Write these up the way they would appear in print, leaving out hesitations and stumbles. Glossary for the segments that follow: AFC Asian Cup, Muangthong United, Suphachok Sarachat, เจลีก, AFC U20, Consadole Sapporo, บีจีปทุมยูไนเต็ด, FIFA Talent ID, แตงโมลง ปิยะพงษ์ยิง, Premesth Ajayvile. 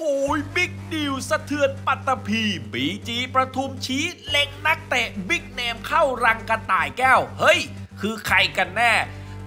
โหบิ๊กดิวสะเทือนปัตตภีบีจีปทุมชี้เล็งนักเตะบิ๊กเนมเข้ารังกระต่ายแก้วเฮ้ยคือใครกันแน่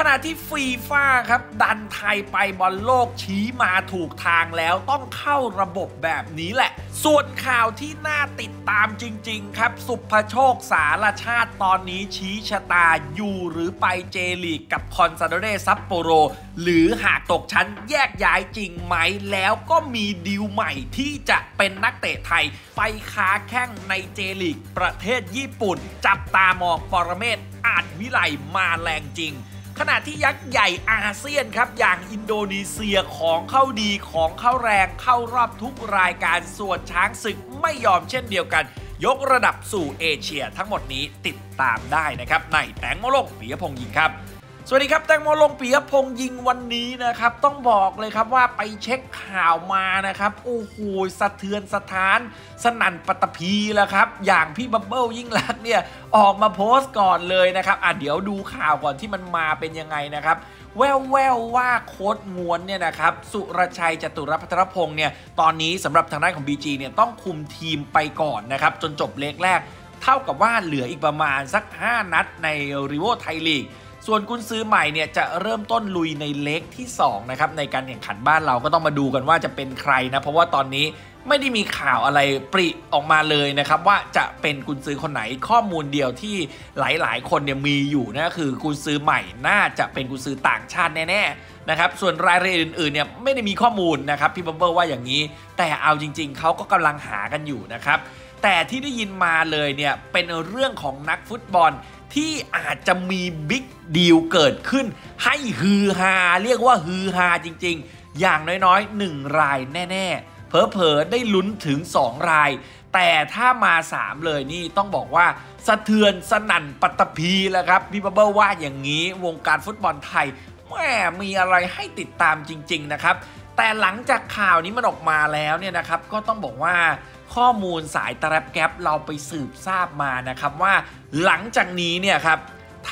ขณะที่ฟีฟ่าครับดันไทยไปบอลโลกชี้มาถูกทางแล้วต้องเข้าระบบแบบนี้แหละส่วนข่าวที่น่าติดตามจริงๆครับสุภโชคสารชาติตอนนี้ชี้ชะตาอยู่หรือไปเจลีกกับคอนซาโดเรซัปโปโรหรือหากตกชั้นแยกย้ายจริงไหมแล้วก็มีดีลใหม่ที่จะเป็นนักเตะไทยไปค้าแข้งในเจลีกประเทศญี่ปุ่นจับตามองปรเมศ อาจวิไลมาแรงจริงขณะที่ยักษ์ใหญ่อาเซียนครับอย่างอินโดนีเซียของเข้าดีของเข้าแรงเข้ารอบทุกรายการส่วนช้างศึกไม่ยอมเช่นเดียวกันยกระดับสู่เอเชียทั้งหมดนี้ติดตามได้นะครับในแตงโมโลกปิยพงษ์ยิงครับสวัสดีครับแตงโมโลกปิยพงษ์ยิงวันนี้นะครับต้องบอกเลยครับว่าไปเช็คข่าวมานะครับโอ้โหสะเทือนสะท้านสนั่นปัตตภีแล้วครับอย่างพี่บับเบิ้ลยิ่งลักษณ์เนี่ยออกมาโพสต์ก่อนเลยนะครับเดี๋ยวดูข่าวก่อนที่มันมาเป็นยังไงนะครับแว่วๆว่าโค้ชง้วนเนี่ยนะครับสุรชัยจตุรพัทรพงษ์เนี่ยตอนนี้สำหรับทางด้านของ BG เนี่ยต้องคุมทีมไปก่อนนะครับจนจบเลกแรกเท่ากับว่าเหลืออีกประมาณสัก5นัดในริโวไทยลีกส่วนกุนซือใหม่เนี่ยจะเริ่มต้นลุยในเลกที่2นะครับในการแข่งขันบ้านเราก็ต้องมาดูกันว่าจะเป็นใครนะเพราะว่าตอนนี้ไม่ได้มีข่าวอะไรปริออกมาเลยนะครับว่าจะเป็นกุนซือคนไหนข้อมูลเดียวที่หลายๆคนเนี่ยมีอยู่นะคือกุนซือใหม่น่าจะเป็นกุนซือต่างชาติแน่ๆนะครับส่วนรายละเอียดอื่นๆเนี่ยไม่ได้มีข้อมูลนะครับพี่บับเบิ้ลว่าอย่างนี้แต่เอาจริงๆเขาก็กำลังหากันอยู่นะครับแต่ที่ได้ยินมาเลยเนี่ยเป็นเรื่องของนักฟุตบอลที่อาจจะมีบิ๊กดีลเกิดขึ้นให้ฮือฮาเรียกว่าฮือฮาจริงๆอย่างน้อยๆ1รายแน่ๆเผลอๆได้ลุ้นถึง2รายแต่ถ้ามา3เลยนี่ต้องบอกว่าสะเทือนสนั่นปัตตภีแล้วครับพี่บับเบิ้ลว่าอย่างนี้วงการฟุตบอลไทยแหมมีอะไรให้ติดตามจริงๆนะครับแต่หลังจากข่าวนี้มันออกมาแล้วเนี่ยนะครับก็ต้องบอกว่าข้อมูลสายตะแรบแก๊บเราไปสืบทราบมานะครับว่าหลังจากนี้เนี่ยครับ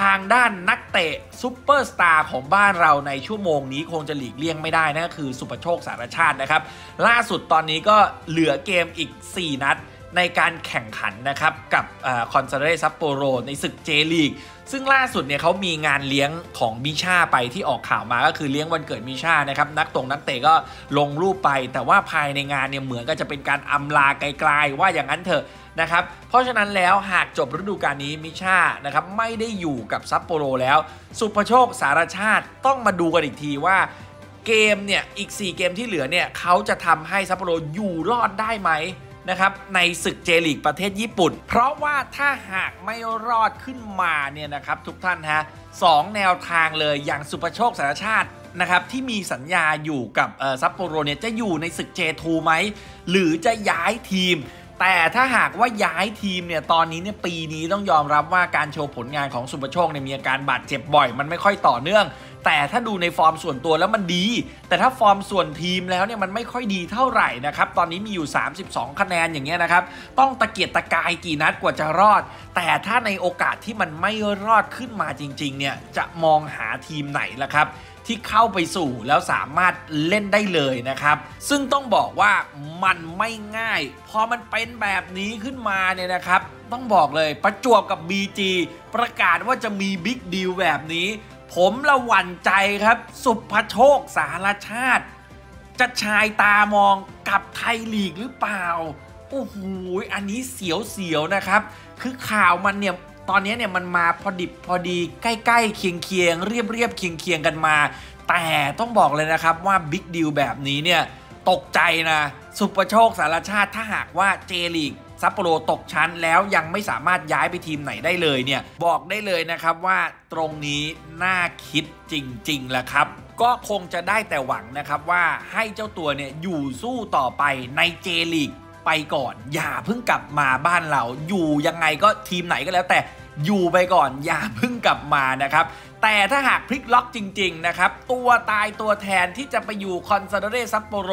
ทางด้านนักเตะซุปเปอร์สตาร์ของบ้านเราในชั่วโมงนี้คงจะหลีกเลี่ยงไม่ได้นั่นก็คือสุภโชคสารชาตินะครับล่าสุดตอนนี้ก็เหลือเกมอีก4นัดในการแข่งขันนะครับกับคอนซาโดเรซัปโปโรในศึกเจลีกซึ่งล่าสุดเนี่ยเขามีงานเลี้ยงของมิช่าไปที่ออกข่าวมาก็คือเลี้ยงวันเกิดมิช่านะครับนักเตะก็ลงรูปไปแต่ว่าภายในงานเนี่ยเหมือนก็จะเป็นการอำลาไกลๆว่าอย่างนั้นเถอะนะครับเพราะฉะนั้นแล้วหากจบฤดูกาลนี้มิช่านะครับไม่ได้อยู่กับซัปโปโรแล้วสุภโชคสารชาติต้องมาดูกันอีกทีว่าเกมเนี่ยอีก4เกมที่เหลือเนี่ยเขาจะทำให้ซัปโปโรอยู่รอดได้ไหมนะครับในศึกเจลีกประเทศญี่ปุ่นเพราะว่าถ้าหากไม่รอดขึ้นมาเนี่ยนะครับทุกท่านฮะ2แนวทางเลยอย่างสุภโชคสารชาตินะครับที่มีสัญญาอยู่กับซัปโปโรเนี่ยจะอยู่ในศึกเจทูไหมหรือจะย้ายทีมแต่ถ้าหากว่าย้ายทีมเนี่ยตอนนี้เนี่ยปีนี้ต้องยอมรับว่าการโชว์ผลงานของสุภโชคเนี่ยมีอาการบาดเจ็บบ่อยมันไม่ค่อยต่อเนื่องแต่ถ้าดูในฟอร์มส่วนตัวแล้วมันดีแต่ถ้าฟอร์มส่วนทีมแล้วเนี่ยมันไม่ค่อยดีเท่าไหร่นะครับตอนนี้มีอยู่32คะแนนอย่างเงี้ยนะครับต้องตะเกียกตะกายกี่นัดกว่าจะรอดแต่ถ้าในโอกาสที่มันไม่รอดขึ้นมาจริงๆเนี่ยจะมองหาทีมไหนล่ะครับที่เข้าไปสู่แล้วสามารถเล่นได้เลยนะครับซึ่งต้องบอกว่ามันไม่ง่ายพอมันเป็นแบบนี้ขึ้นมาเนี่ยนะครับต้องบอกเลยประจวบกับ BG ประกาศว่าจะมีบิ๊กดีลแบบนี้ผมละหวั่นใจครับสุภโชคสารชาติจะชายตามองกับไทยลีกหรือเปล่าโอ้โหอันนี้เสียวๆนะครับคือข่าวมันเนี่ยตอนนี้เนี่ยมันมาพอดิบพอดีใกล้ๆเคียงๆเรียบเคียงกันมาแต่ต้องบอกเลยนะครับว่าบิ๊กดีลแบบนี้เนี่ยตกใจนะสุภโชคสารชาติถ้าหากว่าเจลีกซัปโปโรตกชั้นแล้วยังไม่สามารถย้ายไปทีมไหนได้เลยเนี่ยบอกได้เลยนะครับว่าตรงนี้น่าคิดจริงๆแหละครับก็คงจะได้แต่หวังนะครับว่าให้เจ้าตัวเนี่ยอยู่สู้ต่อไปในเจลีกไปก่อนอย่าเพิ่งกลับมาบ้านเราอยู่ยังไงก็ทีมไหนก็แล้วแต่ อยู่ไปก่อนอย่าเพิ่งกลับมานะครับแต่ถ้าหากพลิกล็อกจริงๆนะครับตัวตายตัวแทนที่จะไปอยู่คอนซาโดเร่ซัปโปโร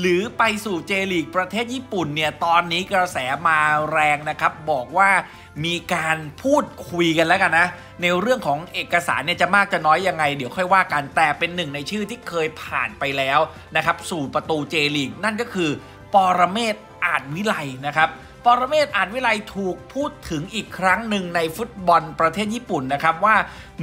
หรือไปสู่เจลีกประเทศญี่ปุ่นเนี่ยตอนนี้กระแสมาแรงนะครับบอกว่ามีการพูดคุยกันแล้วกันนะในเรื่องของเอกสารเนี่ยจะมากจะน้อยยังไงเดี๋ยวค่อยว่ากันแต่เป็นหนึ่งในชื่อที่เคยผ่านไปแล้วนะครับสู่ประตูเจลีกนั่นก็คือปรเมศ อาจวิไลนะครับปรเมศ อาจวิไลถูกพูดถึงอีกครั้งหนึ่งในฟุตบอลประเทศญี่ปุ่นนะครับว่า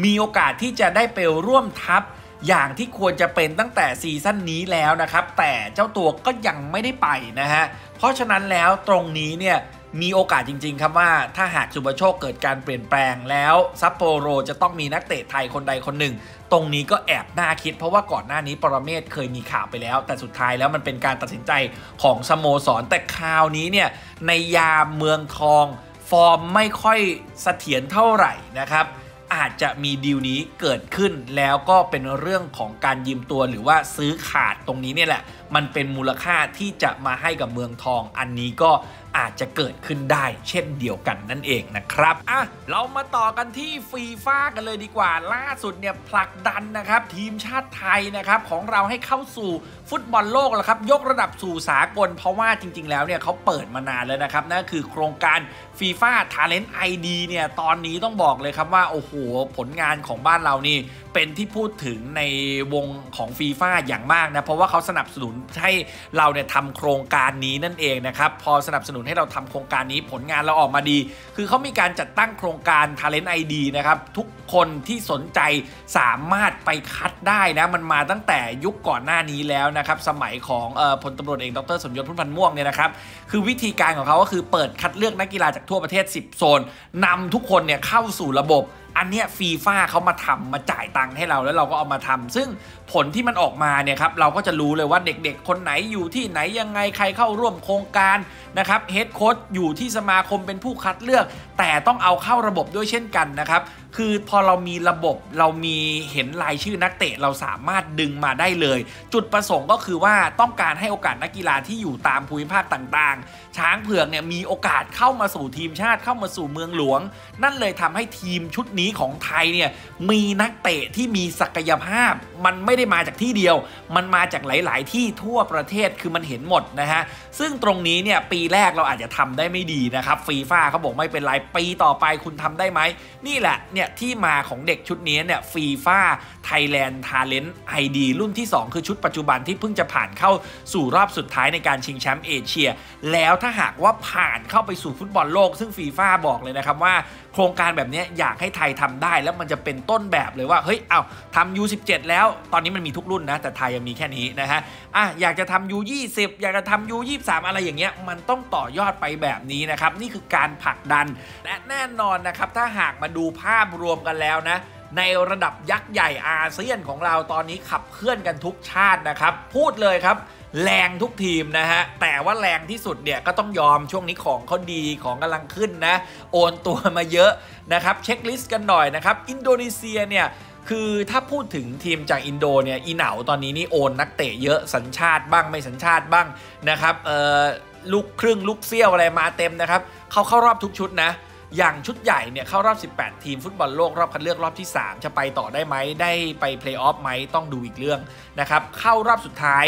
มีโอกาสที่จะได้ไปร่วมทัพอย่างที่ควรจะเป็นตั้งแต่ซีซั่นนี้แล้วนะครับแต่เจ้าตัวก็ยังไม่ได้ไปนะฮะเพราะฉะนั้นแล้วตรงนี้เนี่ยมีโอกาสจริงๆครับว่าถ้าหากสุภโชคเกิดการเปลี่ยนแปลงแล้วซัปโปโรจะต้องมีนักเตะไทยคนใดคนหนึ่งตรงนี้ก็แอบน่าคิดเพราะว่าก่อนหน้านี้ปรเมศเคยมีข่าวไปแล้วแต่สุดท้ายแล้วมันเป็นการตัดสินใจของสโมสรแต่คราวนี้เนี่ยในยามเมืองทองฟอร์มไม่ค่อยเสถียรเท่าไหร่นะครับอาจจะมีดีลนี้เกิดขึ้นแล้วก็เป็นเรื่องของการยืมตัวหรือว่าซื้อขาดตรงนี้เนี่ยแหละมันเป็นมูลค่าที่จะมาให้กับเมืองทองอันนี้ก็อาจจะเกิดขึ้นได้เช่นเดียวกันนั่นเองนะครับอ่ะเรามาต่อกันที่ฟีฟ่ากันเลยดีกว่าล่าสุดเนี่ยผลักดันนะครับทีมชาติไทยนะครับของเราให้เข้าสู่ฟุตบอลโลกแล้วครับยกระดับสู่สากลเพราะว่าจริงๆแล้วเนี่ยเขาเปิดมานานแล้วนะครับนั่นคือโครงการฟีฟ่า Talent ID เนี่ยตอนนี้ต้องบอกเลยครับว่าโอ้โหผลงานของบ้านเรานี่เป็นที่พูดถึงในวงของฟีฟ่าอย่างมากนะเพราะว่าเขาสนับสนุนให้เราเนี่ยทำโครงการนี้นั่นเองนะครับพอสนับสนุนให้เราทำโครงการนี้ผลงานเราออกมาดีคือเขามีการจัดตั้งโครงการ Talent ID นะครับทุกคนที่สนใจสามารถไปคัดได้นะมันมาตั้งแต่ยุคก่อนหน้านี้แล้วนะครับสมัยของพลตำรวจเอกดร.สมยศพุ่มพันธุ์ม่วงเนี่ยนะครับคือวิธีการของเขาก็คือเปิดคัดเลือกนักกีฬาจากทั่วประเทศ10โซนนำทุกคนเนี่ยเข้าสู่ระบบอันเนี้ยฟีฟ่าเขามาทำมาจ่ายตังค์ให้เราแล้วเราก็เอามาทำซึ่งผลที่มันออกมาเนี่ยครับเราก็จะรู้เลยว่าเด็กๆคนไหนอยู่ที่ไหนยังไงใครเข้าร่วมโครงการนะครับเฮดโค้ชอยู่ที่สมาคมเป็นผู้คัดเลือกแต่ต้องเอาเข้าระบบด้วยเช่นกันนะครับคือพอเรามีระบบเรามีเห็นรายชื่อนักเตะเราสามารถดึงมาได้เลยจุดประสงค์ก็คือว่าต้องการให้โอกาสนักกีฬาที่อยู่ตามภูมิภาคต่างๆช้างเผือกเนี่ยมีโอกาสเข้ามาสู่ทีมชาติเข้ามาสู่เมืองหลวงนั่นเลยทำให้ทีมชุดนี้ของไทยเนี่ยมีนักเตะที่มีศักยภาพมันไม่ได้มาจากที่เดียวมันมาจากหลายๆที่ทั่วประเทศคือมันเห็นหมดนะฮะซึ่งตรงนี้เนี่ยปีแรกเราอาจจะทำได้ไม่ดีนะครับฟีฟ่าเขาบอกไม่เป็นไรปีต่อไปคุณทำได้ไหมนี่แหละเนี่ยที่มาของเด็กชุดนี้เนี่ยฟีฟ่า Thailand Talent ID รุ่นที่2คือชุดปัจจุบันที่เพิ่งจะผ่านเข้าสู่รอบสุดท้ายในการชิงแชมป์เอเชียแล้วถ้าหากว่าผ่านเข้าไปสู่ฟุตบอลโลกซึ่งฟีฟ่าบอกเลยนะครับว่าโครงการแบบนี้อยากให้ไทยทำได้แล้วมันจะเป็นต้นแบบเลยว่าเฮ้ยเอาทำ U17 แล้วตอนนี้มันมีทุกรุ่นนะแต่ไทยยังมีแค่นี้นะฮะอยากจะทำ U20 อยากจะทำ U23 อะไรอย่างเงี้ยมันต้องต่อยอดไปแบบนี้นะครับนี่คือการผลักดันและแน่นอนนะครับถ้าหากมาดูภาพรวมกันแล้วนะในระดับยักษ์ใหญ่อาเซียนของเราตอนนี้ขับเคลื่อนกันทุกชาตินะครับพูดเลยครับแรงทุกทีมนะฮะแต่ว่าแรงที่สุดเนี่ยก็ต้องยอมช่วงนี้ของเขาดีของกำลังขึ้นนะโอนตัวมาเยอะนะครับเช็คลิสต์กันหน่อยนะครับอินโดนีเซียเนี่ยคือถ้าพูดถึงทีมจากอินโดเนี่ยอีเหนาตอนนี้นี่โอนนักเตะเยอะสัญชาติบ้างไม่สัญชาติบ้างนะครับลูกครึ่งลูกเสี้ยวอะไรมาเต็มนะครับเขาเข้ารอบทุกชุดนะอย่างชุดใหญ่เนี่ยเข้ารอบ18ทีมฟุตบอลโลกรอบคัดเลือกรอบที่3จะไปต่อได้ไหมได้ไปเพลย์ออฟไหมต้องดูอีกเรื่องนะครับเข้ารอบสุดท้าย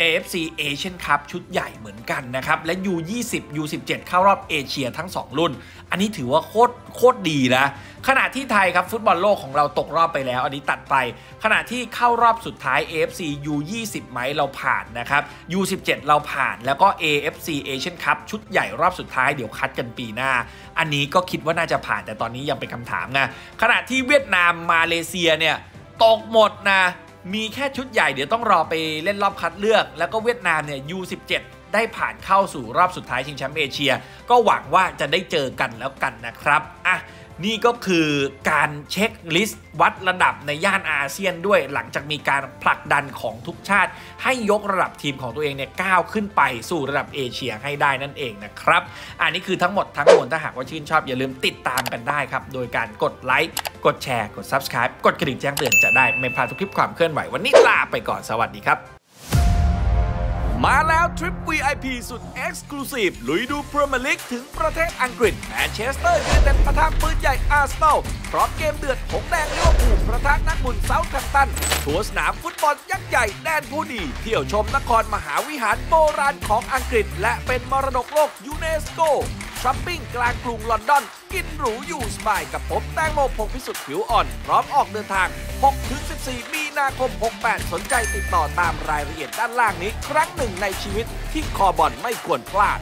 AFC Asian Cup ชุดใหญ่เหมือนกันนะครับและ U20 U17 เข้ารอบเอเชียทั้ง2รุ่นอันนี้ถือว่าโคตรดีนะขณะที่ไทยครับฟุตบอลโลกของเราตกรอบไปแล้วอันนี้ตัดไปขณะที่เข้ารอบสุดท้าย AFC U20 ไหมเราผ่านนะครับ U17 เราผ่านแล้วก็ AFC Asian Cup ชุดใหญ่รอบสุดท้ายเดี๋ยวคัดกันปีหน้าอันนี้ก็คิดว่าน่าจะผ่านแต่ตอนนี้ยังเป็นคำถามนะขณะที่เวียดนามมาเลเซียเนี่ยตกหมดนะมีแค่ชุดใหญ่เดี๋ยวต้องรอไปเล่นรอบคัดเลือกแล้วก็เวียดนามเนี่ย U17 ได้ผ่านเข้าสู่รอบสุดท้ายชิงแชมป์เอเชียก็หวังว่าจะได้เจอกันแล้วกันนะครับอ่ะนี่ก็คือการเช็คลิสต์วัดระดับในย่านอาเซียนด้วยหลังจากมีการผลักดันของทุกชาติให้ยกระดับทีมของตัวเองเนี่ยก้าวขึ้นไปสู่ระดับเอเชียให้ได้นั่นเองนะครับอันนี้คือทั้งหมดทั้งมวลถ้าหากว่าชื่นชอบอย่าลืมติดตามกันได้ครับโดยการกดไลค์กดแชร์กด Subscribe กดกระดิ่งแจ้งเตือนจะได้ไม่พลาดทุกคลิปความเคลื่อนไหววันนี้ลาไปก่อนสวัสดีครับ มาแล้วทริป VIP สุด Exclusive ลุยดูพรีเมียร์ลีกถึงประเทศอังกฤษแมนเชสเตอร์ยูไนเต็ดปะทะปืนใหญ่อาร์เซนอลพร้อมเกมเดือดหงแดงลิเวอร์พูลประทะนักบุญเซาท์แฮมป์ตันทัวร์สนามฟุตบอลยักษ์ใหญ่แดนผู้ดีเที่ยวชมนครมหาวิหารโบราณของอังกฤษและเป็นมรดกโลกยูเนสโกช้อปปิ้งกลางกรุงลอนดอนกินหรูอยู่สบายกับผมแตงโมพงษ์พิสุทธิ์ผิวอ่อนพร้อมออกเดินทาง 6-14 มีนาคม 68 สนใจติดต่อตามรายละเอียดด้านล่างนี้ครั้งหนึ่งในชีวิตที่คอบอลไม่ควรพลาด